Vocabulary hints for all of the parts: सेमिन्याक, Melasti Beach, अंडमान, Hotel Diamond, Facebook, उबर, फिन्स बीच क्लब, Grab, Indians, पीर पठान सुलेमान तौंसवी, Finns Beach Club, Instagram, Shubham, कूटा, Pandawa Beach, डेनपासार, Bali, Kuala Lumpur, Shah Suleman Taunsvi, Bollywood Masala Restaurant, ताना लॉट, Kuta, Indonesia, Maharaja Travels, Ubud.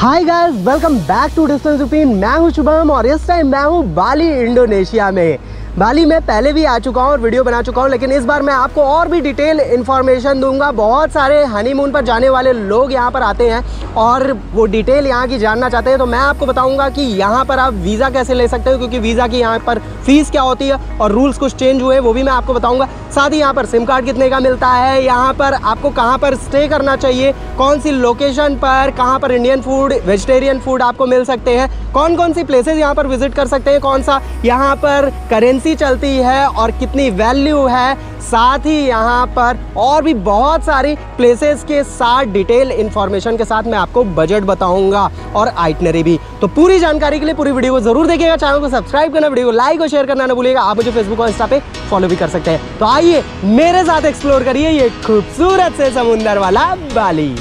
Hi guys, welcome back to distance routine. मैं हूं शुभम और इस टाइम मैं हूं बाली, इंडोनेशिया में। बाली में पहले भी आ चुका हूं और वीडियो बना चुका हूं, लेकिन इस बार मैं आपको और भी डिटेल इन्फॉर्मेशन दूंगा। बहुत सारे हनीमून पर जाने वाले लोग यहां पर आते हैं और वो डिटेल यहां की जानना चाहते हैं, तो मैं आपको बताऊंगा कि यहां पर आप वीज़ा कैसे ले सकते हो, क्योंकि वीज़ा की यहां पर फ़ीस क्या होती है और रूल्स कुछ चेंज हुए हैं, वो भी मैं आपको बताऊँगा। साथ ही यहाँ पर सिम कार्ड कितने का मिलता है, यहाँ पर आपको कहाँ पर स्टे करना चाहिए, कौन सी लोकेशन पर, कहाँ पर इंडियन फूड, वेजिटेरियन फूड आपको मिल सकते हैं, कौन कौन सी प्लेसेज यहाँ पर विजिट कर सकते हैं, कौन सा यहाँ पर करेंसी चलती है और कितनी वैल्यू है। साथ ही यहाँ पर और भी बहुत सारी प्लेसेस के साथ डिटेल इन्फॉर्मेशन के साथ मैं आपको बजट बताऊंगा और आइटनरी भी। तो पूरी जानकारी के लिए पूरी वीडियो को जरूर देखिएगा, चैनल को सब्सक्राइब करना, वीडियो को लाइक और शेयर करना ना भूलिएगा। आप मुझे फेसबुक और इंस्टा पे फॉलो भी कर सकते हैं। तो आइए मेरे साथ एक्सप्लोर करिए ये खूबसूरत से समुंदर वाला बाली।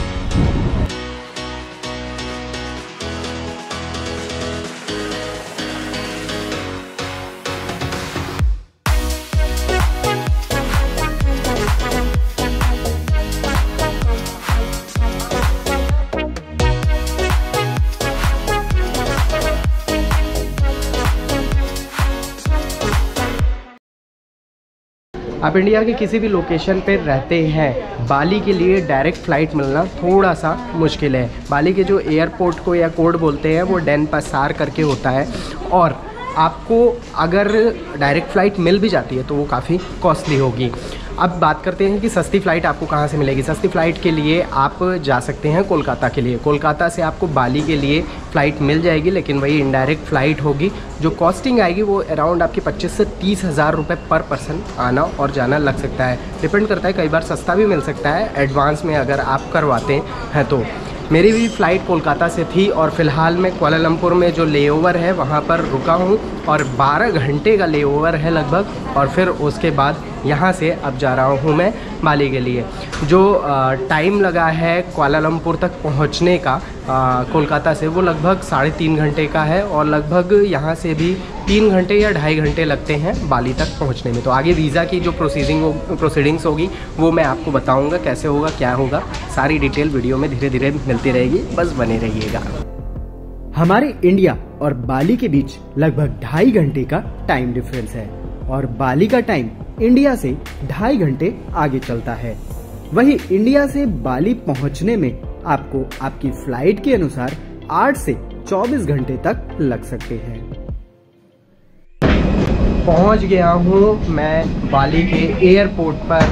आप इंडिया के किसी भी लोकेशन पर रहते हैं, बाली के लिए डायरेक्ट फ़्लाइट मिलना थोड़ा सा मुश्किल है। बाली के जो एयरपोर्ट को या कोड बोलते हैं वो डेनपासार करके होता है, और आपको अगर डायरेक्ट फ़्लाइट मिल भी जाती है तो वो काफ़ी कॉस्टली होगी। अब बात करते हैं कि सस्ती फ़्लाइट आपको कहाँ से मिलेगी। सस्ती फ़्लाइट के लिए आप जा सकते हैं कोलकाता के लिए। कोलकाता से आपको बाली के लिए फ़्लाइट मिल जाएगी, लेकिन वही इनडायरेक्ट फ़्लाइट होगी। जो कॉस्टिंग आएगी वो अराउंड आपकी 25 से 30 हज़ार रुपये पर पर्सन आना और जाना लग सकता है। डिपेंड करता है, कई बार सस्ता भी मिल सकता है एडवांस में अगर आप करवाते हैं तो। मेरी भी फ़्लाइट कोलकाता से थी और फ़िलहाल मैं कुआलालंपुर में जो लेओवर है वहाँ पर रुका हूँ और 12 घंटे का लेओवर है लगभग, और फिर उसके बाद यहाँ से अब जा रहा हूँ मैं बाली के लिए। जो टाइम लगा है कुआलालंपुर तक पहुँचने का कोलकाता से, वो लगभग 3.5 घंटे का है, और लगभग यहाँ से भी 3 घंटे या 2.5 घंटे लगते हैं बाली तक पहुँचने में। तो आगे वीज़ा की जो प्रोसीडिंग्स होगी वो मैं आपको बताऊँगा, कैसे होगा क्या होगा, सारी डिटेल वीडियो में धीरे धीरे मिलती रहेगी, बस बने रहिएगा। हमारे इंडिया और बाली के बीच लगभग 2.5 घंटे का टाइम डिफरेंस है, और बाली का टाइम इंडिया से 2.5 घंटे आगे चलता है। वहीं इंडिया से बाली पहुंचने में आपको आपकी फ्लाइट के अनुसार 8 से 24 घंटे तक लग सकते हैं। पहुंच गया हूं मैं बाली के एयरपोर्ट पर।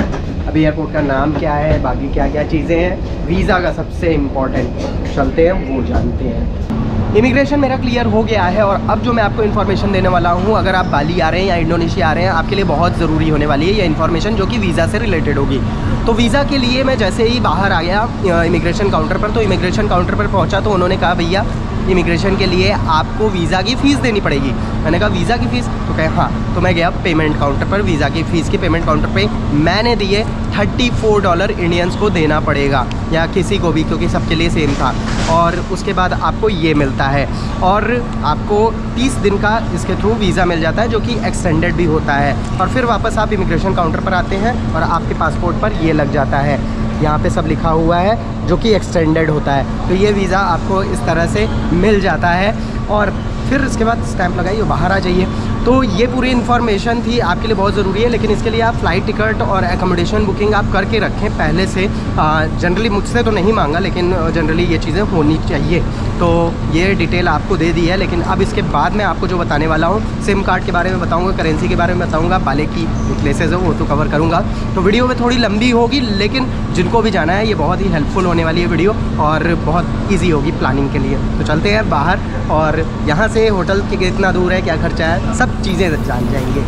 अब एयरपोर्ट का नाम क्या है, बाकी क्या क्या चीज़ें हैं, वीज़ा का सबसे इम्पोर्टेंट चलते हैं वो जानते हैं। इमिग्रेशन मेरा क्लियर हो गया है, और अब जो मैं आपको इन्फॉर्मेशन देने वाला हूँ, अगर आप बाली आ रहे हैं या इंडोनेशिया आ रहे हैं, आपके लिए बहुत ज़रूरी होने वाली है ये इन्फॉर्मेशन, जो कि वीज़ा से रिलेटेड होगी। तो वीज़ा के लिए मैं जैसे ही बाहर आ गया इमिग्रेशन काउंटर पर, तो इमिग्रेशन काउंटर पर पहुँचा तो उन्होंने कहा, भैया इमिग्रेशन के लिए आपको वीज़ा की फ़ीस देनी पड़ेगी। मैंने कहा वीज़ा की फ़ीस, तो कहे हाँ। तो मैं गया पेमेंट काउंटर पर, वीज़ा की फ़ीस के पेमेंट काउंटर पे मैंने दिए $34 इंडियंस को देना पड़ेगा, या किसी को भी, क्योंकि सबके लिए सेम था। और उसके बाद आपको ये मिलता है, और आपको 30 दिन का इसके थ्रू वीज़ा मिल जाता है, जो कि एक्सटेंडेड भी होता है। और फिर वापस आप इमिग्रेशन काउंटर पर आते हैं और आपके पासपोर्ट पर ये लग जाता है, यहाँ पे सब लिखा हुआ है, जो कि एक्सटेंडेड होता है। तो ये वीज़ा आपको इस तरह से मिल जाता है, और फिर इसके बाद स्टैंप लगाइए, बाहर आ जाइए। तो ये पूरी इन्फॉर्मेशन थी, आपके लिए बहुत ज़रूरी है, लेकिन इसके लिए आप फ़्लाइट टिकट और एकोमोडेशन बुकिंग आप करके रखें पहले से। जनरली मुझसे तो नहीं मांगा, लेकिन जनरली ये चीज़ें होनी चाहिए। तो ये डिटेल आपको दे दी है, लेकिन अब इसके बाद मैं आपको जो बताने वाला हूँ, सिम कार्ड के बारे में बताऊँगा, करेंसी के बारे में बताऊँगा, बाली की प्लेसेज है वो तो कवर करूँगा। तो वीडियो में थोड़ी लंबी होगी, लेकिन जिनको भी जाना है ये बहुत ही हेल्पफुल होने वाली है वीडियो, और बहुत ईजी होगी प्लानिंग के लिए। तो चलते हैं बाहर, और यहाँ से होटल के कितना दूर है, क्या खर्चा है, सब चीज़ें जान जाएंगे।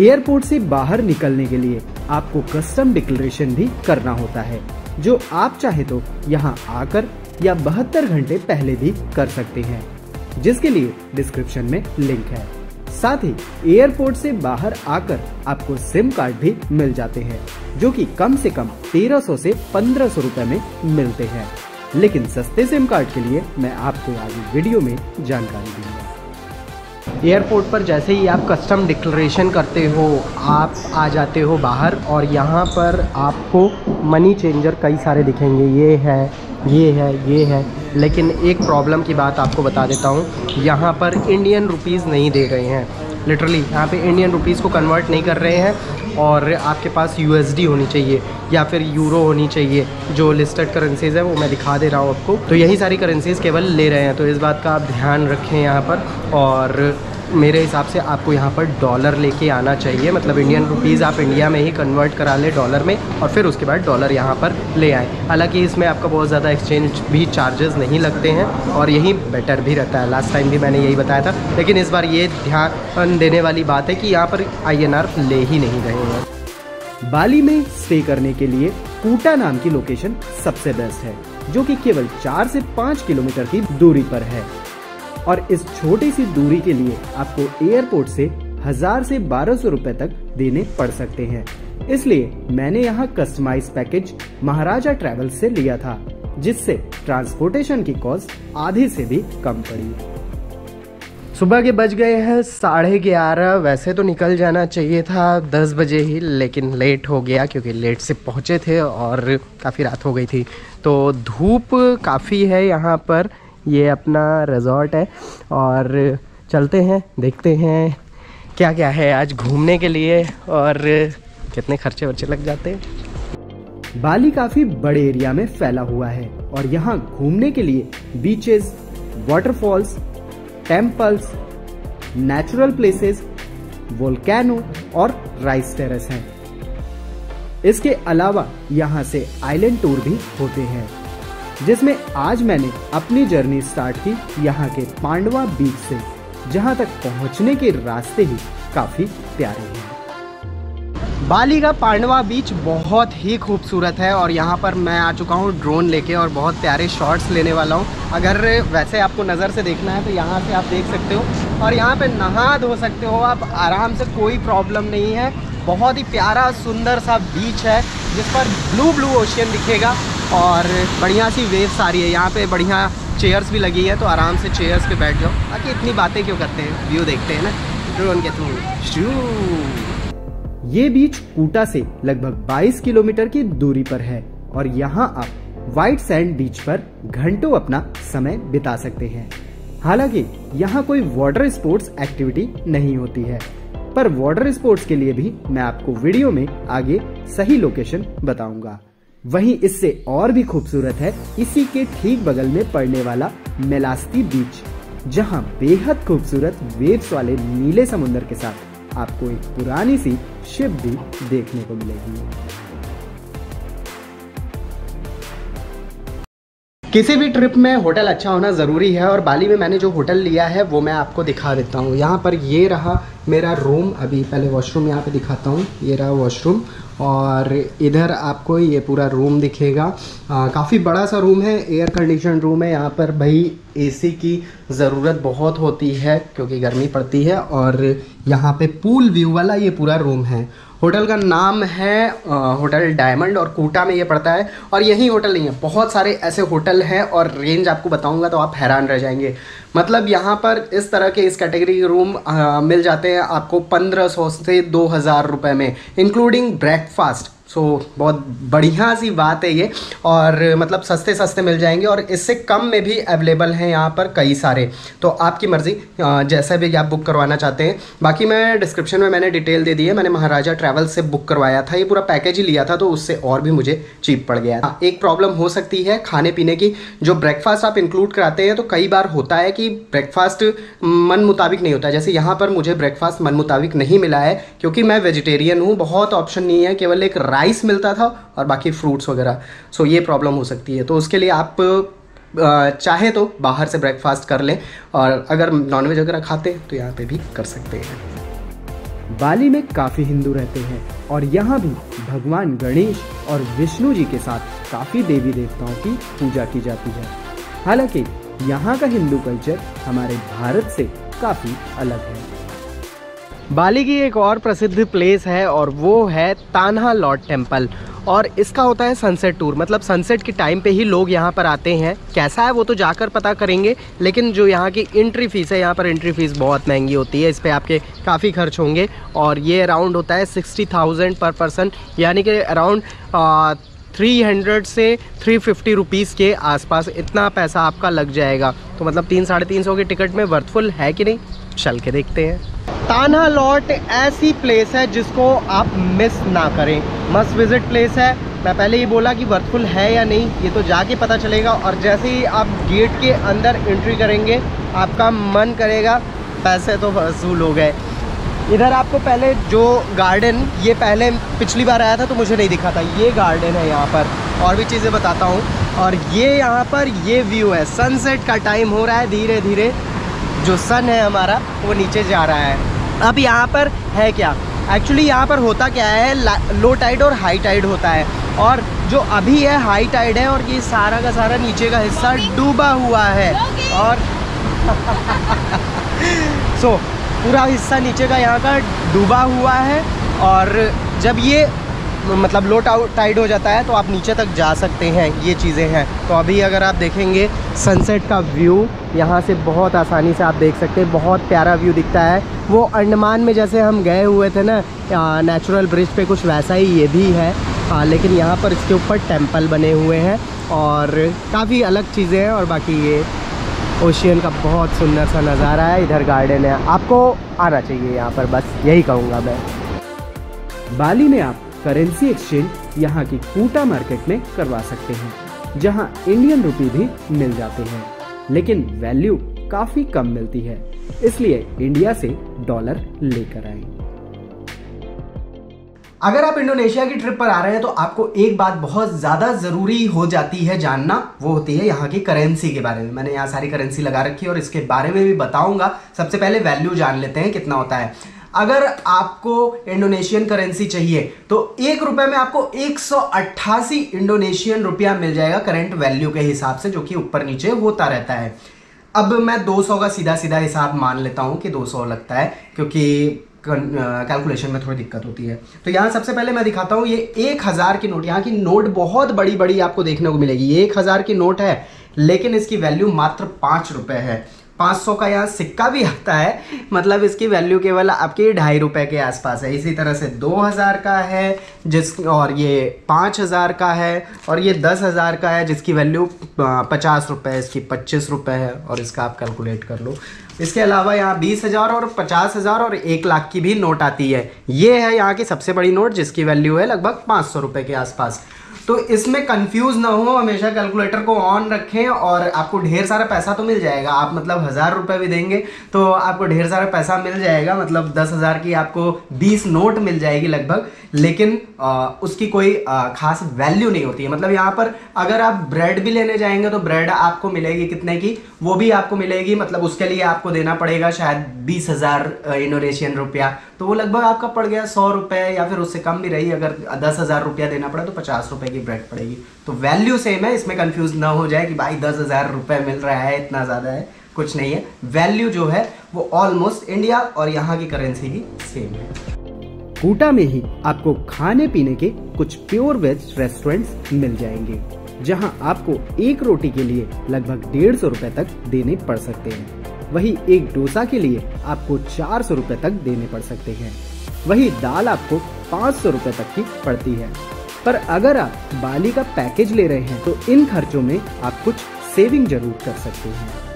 एयरपोर्ट से बाहर निकलने के लिए आपको कस्टम डिक्लेरेशन भी करना होता है, जो आप चाहे तो यहाँ आकर या 72 घंटे पहले भी कर सकते हैं, जिसके लिए डिस्क्रिप्शन में लिंक है। साथ ही एयरपोर्ट से बाहर आकर आपको सिम कार्ड भी मिल जाते हैं, जो कि कम से कम 1300 से 1500 रुपए में मिलते हैं, लेकिन सस्ते सिम कार्ड के लिए मैं आपको आगे वीडियो में जानकारी दूंगा। एयरपोर्ट पर जैसे ही आप कस्टम डिक्लेरेशन करते हो, आप आ जाते हो बाहर, और यहाँ पर आपको मनी चेंजर कई सारे दिखेंगे। ये है, ये है, ये है, लेकिन एक प्रॉब्लम की बात आपको बता देता हूँ, यहाँ पर इंडियन रुपीस नहीं दे गए हैं। लिटरली यहाँ पे इंडियन रुपीस को कन्वर्ट नहीं कर रहे हैं और आपके पास USD होनी चाहिए या फिर यूरो होनी चाहिए। जो लिस्टेड करेंसीज़ है वो मैं दिखा दे रहा हूँ आपको, तो यही सारी करेंसीज़ केवल ले रहे हैं। तो इस बात का आप ध्यान रखें यहाँ पर। और मेरे हिसाब से आपको यहाँ पर डॉलर लेके आना चाहिए, मतलब इंडियन रुपीस आप इंडिया में ही कन्वर्ट करा लें डॉलर में और फिर उसके बाद डॉलर यहाँ पर ले आए। हालांकि इसमें आपका बहुत ज़्यादा एक्सचेंज भी चार्जेस नहीं लगते हैं और यही बेटर भी रहता है। लास्ट टाइम भी मैंने यही बताया था, लेकिन इस बार ये ध्यान देने वाली बात है कि यहाँ पर INR ले ही नहीं रहे हैं। बाली में स्टे करने के लिए कूटा नाम की लोकेशन सबसे बेस्ट है, जो कि केवल 4 से 5 किलोमीटर की दूरी पर है। और इस छोटी सी दूरी के लिए आपको एयरपोर्ट से 1000 से 1200 रुपए तक देने पड़ सकते हैं। इसलिए मैंने यहाँ कस्टमाइज पैकेज महाराजा ट्रैवल्स से लिया था, जिससे ट्रांसपोर्टेशन की कॉस्ट आधे से भी कम पड़ी। सुबह के बज गए हैं 11:30। वैसे तो निकल जाना चाहिए था 10 बजे ही, लेकिन लेट हो गया क्योंकि लेट से पहुँचे थे और काफ़ी रात हो गई थी। तो धूप काफ़ी है यहाँ पर। ये अपना रिजॉर्ट है और चलते हैं, देखते हैं क्या क्या है आज घूमने के लिए और कितने खर्चे वर्चे लग जाते हैं। बाली काफ़ी बड़े एरिया में फैला हुआ है और यहाँ घूमने के लिए beaches, waterfalls, temples, natural places, volcano और राइस टेरेस हैं। इसके अलावा यहाँ से आइलैंड टूर भी होते हैं, जिसमें आज मैंने अपनी जर्नी स्टार्ट की यहाँ के पांडवा बीच से, जहाँ तक पहुँचने के रास्ते ही काफ़ी प्यारे हैं। बाली का पांडवा बीच बहुत ही खूबसूरत है और यहाँ पर मैं आ चुका हूँ ड्रोन लेके और बहुत प्यारे शॉट्स लेने वाला हूँ। अगर वैसे आपको नज़र से देखना है तो यहाँ से आप देख सकते हो और यहाँ पे नहा धो सकते हो आप आराम से, कोई प्रॉब्लम नहीं है। बहुत ही प्यारा सुंदर सा बीच है जिस पर ब्लू ब्लू ओशियन दिखेगा और बढ़िया सी वेव्स आ रही है। यहाँ पे बढ़िया चेयर्स भी लगी है, तो आराम से चेयर्स पे बैठ जाओ। बाकी इतनी बातें क्यों करते हैं, व्यू देखते हैं ना ड्रोन के थ्रू। ये बीच कूटा से लगभग 22 किलोमीटर की दूरी पर है और यहाँ आप व्हाइट सैंड बीच पर घंटों अपना समय बिता सकते हैं। हालांकि यहाँ कोई वाटर स्पोर्ट्स एक्टिविटी नहीं होती है, पर वाटर स्पोर्ट्स के लिए भी मैं आपको वीडियो में आगे सही लोकेशन बताऊंगा। वहीं इससे और भी खूबसूरत है इसी के ठीक बगल में पड़ने वाला मेलास्ती बीच, जहां बेहद खूबसूरत वेव्स वाले नीले समुद्र के साथ आपको एक पुरानी सी शिप भी देखने को मिलेगी। किसी भी ट्रिप में होटल अच्छा होना ज़रूरी है और बाली में मैंने जो होटल लिया है वो मैं आपको दिखा देता हूँ। यहाँ पर ये रहा मेरा रूम। अभी पहले वॉशरूम यहाँ पे दिखाता हूँ। ये रहा वॉशरूम और इधर आपको ये पूरा रूम दिखेगा। काफ़ी बड़ा सा रूम है, एयर कंडीशन रूम है। यहाँ पर भाई AC की ज़रूरत बहुत होती है क्योंकि गर्मी पड़ती है। और यहाँ पे पूल व्यू वाला ये पूरा रूम है। होटल का नाम है होटल डायमंड और कोटा में ये पड़ता है। और यही होटल नहीं है, बहुत सारे ऐसे होटल हैं और रेंज आपको बताऊंगा तो आप हैरान रह जाएंगे। मतलब यहाँ पर इस तरह के इस कैटेगरी के रूम मिल जाते हैं आपको 1500 से 2000 रुपये में, इंक्लूडिंग ब्रेकफास्ट। सो बहुत बढ़िया सी बात है ये। और मतलब सस्ते सस्ते मिल जाएंगे और इससे कम में भी अवेलेबल हैं यहाँ पर कई सारे। तो आपकी मर्ज़ी जैसा भी आप बुक करवाना चाहते हैं। बाकी मैं डिस्क्रिप्शन में मैंने डिटेल दे दी है। मैंने महाराजा ट्रैवल्स से बुक करवाया था, ये पूरा पैकेज ही लिया था, तो उससे और भी मुझे चीप पड़ गया था। एक प्रॉब्लम हो सकती है खाने पीने की। जो ब्रेकफास्ट आप इंक्लूड कराते हैं तो कई बार होता है कि ब्रेकफास्ट मन मुताबिक नहीं होता। जैसे यहाँ पर मुझे ब्रेकफास्ट मन मुताबिक नहीं मिला है क्योंकि मैं वेजिटेरियन हूँ। बहुत ऑप्शन नहीं है, केवल एक राइस मिलता था और बाकी फ्रूट्स वगैरह। सो ये प्रॉब्लम हो सकती है। तो उसके लिए आप चाहे तो बाहर से ब्रेकफास्ट कर लें और अगर नॉनवेज वगैरह खाते हैं तो यहाँ पे भी कर सकते हैं। बाली में काफ़ी हिंदू रहते हैं और यहाँ भी भगवान गणेश और विष्णु जी के साथ काफ़ी देवी देवताओं की पूजा की जाती है। हालांकि यहाँ का हिंदू कल्चर हमारे भारत से काफ़ी अलग है। बाली की एक और प्रसिद्ध प्लेस है और वो है ताना लॉट टेम्पल। और इसका होता है सनसेट टूर, मतलब सनसेट के टाइम पे ही लोग यहाँ पर आते हैं। कैसा है वो तो जाकर पता करेंगे, लेकिन जो यहाँ की एंट्री फ़ीस है, यहाँ पर एंट्री फ़ीस बहुत महंगी होती है। इस पे आपके काफ़ी खर्च होंगे और ये अराउंड होता है 60,000 पर पर्सन, यानी कि अराउंड 300 से 350 रुपीस के आसपास इतना पैसा आपका लग जाएगा। तो मतलब 300-350 की टिकट में वर्थफुल है कि नहीं, चल के देखते हैं। ताना लॉट ऐसी प्लेस है जिसको आप मिस ना करें, मस्ट विजिट प्लेस है। मैं पहले ही बोला कि वर्थफुल है या नहीं ये तो जाके पता चलेगा, और जैसे ही आप गेट के अंदर एंट्री करेंगे आपका मन करेगा पैसे तो वसूल हो गए। इधर आपको पहले जो गार्डन, ये पहले पिछली बार आया था तो मुझे नहीं दिखा था, ये गार्डन है यहाँ पर, और भी चीज़ें बताता हूँ। और ये यहाँ पर ये व्यू है, सनसेट का टाइम हो रहा है, धीरे धीरे जो सन है हमारा वो नीचे जा रहा है। अब यहाँ पर है क्या, एक्चुअली यहाँ पर होता क्या है, लो टाइड और हाई टाइड होता है, और जो अभी है हाई टाइड है और ये सारा का सारा नीचे का हिस्सा डूबा हुआ है, और सो पूरा हिस्सा नीचे का यहाँ का डूबा हुआ है। और जब ये मतलब लो टाइड हो जाता है तो आप नीचे तक जा सकते हैं, ये चीज़ें हैं। तो अभी अगर आप देखेंगे सनसेट का व्यू यहाँ से बहुत आसानी से आप देख सकते हैं, बहुत प्यारा व्यू दिखता है। वो अंडमान में जैसे हम गए हुए थे ना नेचुरल ब्रिज पे, कुछ वैसा ही ये भी है, लेकिन यहाँ पर इसके ऊपर टेम्पल बने हुए हैं और काफ़ी अलग चीज़ें हैं। और बाकी ये ओशियन का बहुत सुंदर सा नज़ारा है, इधर गार्डन है, आपको आना चाहिए यहाँ पर, बस यही कहूँगा मैं। बाली में आप करेंसी एक्सचेंज यहाँ की कूटा मार्केट में करवा सकते हैं, जहाँ इंडियन रुपी भी मिल जाते हैं, लेकिन वैल्यू काफी कम मिलती है, इसलिए इंडिया से डॉलर लेकर आए। अगर आप इंडोनेशिया की ट्रिप पर आ रहे हैं तो आपको एक बात बहुत ज़्यादा ज़रूरी हो जाती है जानना, वो होती है यहाँ की करेंसी के बारे में। मैंने यहाँ सारी करेंसी लगा रखी है और इसके बारे में भी बताऊँगा। सबसे पहले वैल्यू जान लेते हैं कितना होता है। अगर आपको इंडोनेशियन करेंसी चाहिए तो ₹1 में आपको 188 इंडोनेशियन रुपया मिल जाएगा करेंट वैल्यू के हिसाब से, जो कि ऊपर नीचे होता रहता है। अब मैं 200 का सीधा सीधा हिसाब मान लेता हूँ कि 200 लगता है, क्योंकि कैलकुलेशन में थोड़ी दिक्कत होती है। तो यहाँ सबसे पहले मैं दिखाता हूँ ये 1000 की नोट। यहाँ की नोट बहुत बड़ी बड़ी आपको देखने को मिलेगी, 1000 की नोट है लेकिन इसकी वैल्यू मात्र ₹5 है। 500 का यहाँ सिक्का भी आता है, मतलब इसकी वैल्यू केवल आपके ₹2.50 के आसपास है। इसी तरह से 2000 का है जिस, और ये 5000 का है, और ये 10000 का है जिसकी वैल्यू ₹50, इसकी ₹25 है, और इसका आप कैलकुलेट कर लो। इसके अलावा यहाँ 20000 और 50000 और 1 लाख की भी नोट आती है। ये है यहाँ की सबसे बड़ी नोट जिसकी वैल्यू है लगभग ₹500 के आसपास। तो इसमें कंफ्यूज ना हो, हमेशा कैलकुलेटर को ऑन रखें और आपको ढेर सारा पैसा तो मिल जाएगा। आप मतलब ₹1000 भी देंगे तो आपको ढेर सारा पैसा मिल जाएगा, मतलब 10,000 की आपको 20 नोट मिल जाएगी लगभग, लेकिन उसकी कोई खास वैल्यू नहीं होती है। मतलब यहाँ पर अगर आप ब्रेड भी लेने जाएंगे तो ब्रेड आपको मिलेगी कितने की, वो भी आपको मिलेगी, मतलब उसके लिए आपको देना पड़ेगा शायद 20,000 इंडोनेशियन रुपया, तो वो लगभग आपका पड़ गया ₹100, या फिर उससे कम भी रही अगर 10,000 रुपया देना पड़ा तो ₹50 की ब्रेड पड़ेगी। तो वैल्यू सेम है, इसमें कंफ्यूज ना हो जाए कि भाई ₹10,000 मिल रहा है, इतना ज़्यादा है, कुछ नहीं है। वैल्यू जो है वो ऑलमोस्ट इंडिया और यहाँ की करेंसी ही सेम है। कूटा में ही आपको खाने पीने के कुछ प्योर वेज रेस्टोरेंट्स मिल जाएंगे, जहां आपको एक रोटी के लिए लगभग ₹150 तक देने पड़ सकते हैं। वहीं एक डोसा के लिए आपको ₹400 तक देने पड़ सकते हैं। वहीं दाल आपको ₹500 तक की पड़ती है। पर अगर आप बाली का पैकेज ले रहे हैं तो इन खर्चों में आप कुछ सेविंग जरूर कर सकते हैं।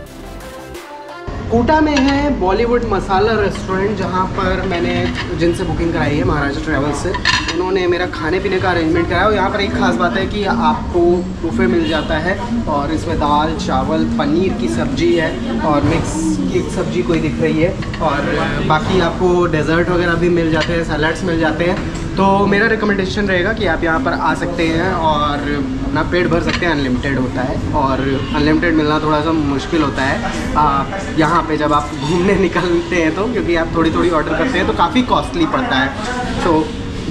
कोटा में है बॉलीवुड मसाला रेस्टोरेंट, जहां पर मैंने जिनसे बुकिंग कराई है महाराजा ट्रैवल्स से, उन्होंने मेरा खाने पीने का अरेंजमेंट कराया। और यहां पर एक ख़ास बात है कि आपको बुफे मिल जाता है, और इसमें दाल चावल पनीर की सब्ज़ी है और मिक्स की सब्ज़ी कोई दिख रही है, और बाकी आपको डेजर्ट वगैरह भी मिल जाते हैं, सैलड्स मिल जाते हैं। तो मेरा रिकमेंडेशन रहेगा कि आप यहाँ पर आ सकते हैं और अपना पेट भर सकते हैं। अनलिमिटेड होता है, और अनलिमिटेड मिलना थोड़ा सा मुश्किल होता है यहाँ पे जब आप घूमने निकलते हैं तो, क्योंकि आप थोड़ी थोड़ी ऑर्डर करते हैं तो काफ़ी कॉस्टली पड़ता है। तो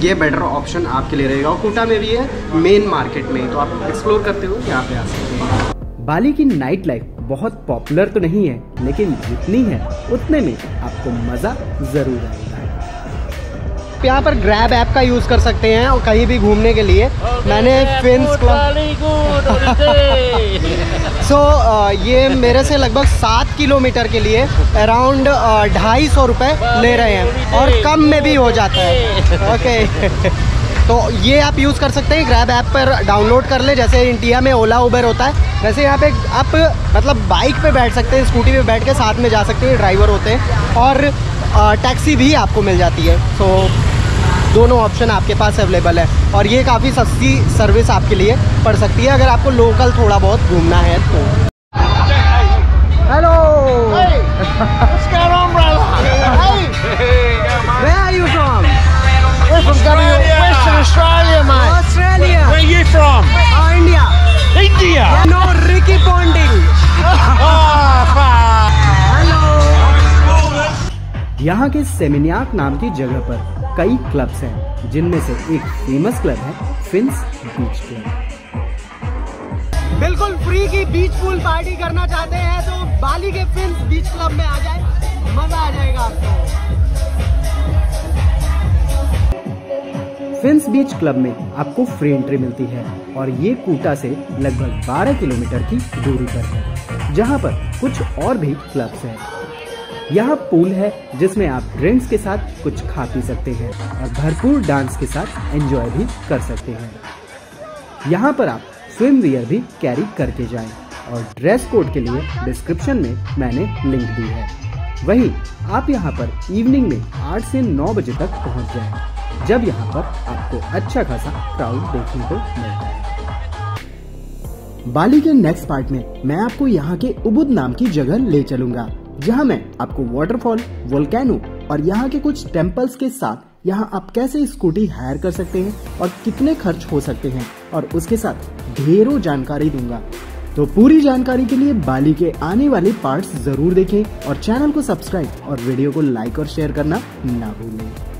ये बेटर ऑप्शन आपके लिए रहेगा, और कोटा में भी है मेन मार्केट में, तो आप एक्सप्लोर करते हो यहाँ पे आ सकते हैं। बाली की नाइट लाइफ बहुत पॉपुलर तो नहीं है, लेकिन जितनी है उतने में आपको मज़ा ज़रूर आएगा। आप यहाँ पर ग्रैब ऐप का यूज़ कर सकते हैं और कहीं भी घूमने के लिए। मैंने फिन्स क्लब ये मेरे से लगभग 7 किलोमीटर के लिए अराउंड ₹250 ले रहे हैं, और कम में भी हो जाता है। ओके तो ये आप यूज़ कर सकते हैं, ग्रैब ऐप पर डाउनलोड कर ले। जैसे इंडिया में ओला उबर होता है, वैसे यहाँ पे आप मतलब बाइक पे बैठ सकते हैं, स्कूटी पे बैठ के साथ में जा सकते हैं, ड्राइवर होते हैं, और टैक्सी भी आपको मिल जाती है। सो दोनों ऑप्शन आपके पास अवेलेबल है और ये काफ़ी सस्ती सर्विस आपके लिए पड़ सकती है अगर आपको लोकल थोड़ा बहुत घूमना है तो। Hello, where are you from? We're from Western Australia, mate. Australia. Where are you from? India. India. No Ricky Bonding. Hello. यहाँ के सेमिन्याक नाम की जगह पर कई क्लब्स हैं, जिनमें से एक फेमस क्लब है फिन्स बीच क्लब। बिल्कुल फ्री की बीच पूल पार्टी करना चाहते हैं तो बाली के फिन्स बीच क्लब में आ जाए, मजा आ जाएगा आपको। फिन्स बीच क्लब में आपको फ्री एंट्री मिलती है और ये कोटा से लगभग 12 किलोमीटर की दूरी पर है, जहाँ पर कुछ और भी क्लब्स हैं। यहाँ पूल है जिसमें आप ड्रिंक्स के साथ कुछ खा पी सकते हैं और भरपूर डांस के साथ एंजॉय भी कर सकते हैं। यहाँ पर आप स्विम वियर भी कैरी करके जाएं और ड्रेस कोड के लिए डिस्क्रिप्शन में मैंने लिंक दी है। वहीं आप यहाँ पर इवनिंग में 8 से 9 बजे तक पहुँच जाएं, जब यहाँ पर आपको अच्छा खासा क्राउड देखने को मिलता है। बाली के नेक्स्ट पार्ट में मैं आपको यहाँ के उबुद नाम की जगह ले चलूंगा, जहाँ मैं आपको वाटरफॉल, वोल्केनो और यहाँ के कुछ टेम्पल्स के साथ यहाँ आप कैसे स्कूटी हायर कर सकते हैं और कितने खर्च हो सकते हैं, और उसके साथ ढेरों जानकारी दूंगा। तो पूरी जानकारी के लिए बाली के आने वाले पार्ट्स जरूर देखें और चैनल को सब्सक्राइब और वीडियो को लाइक और शेयर करना ना भूलें।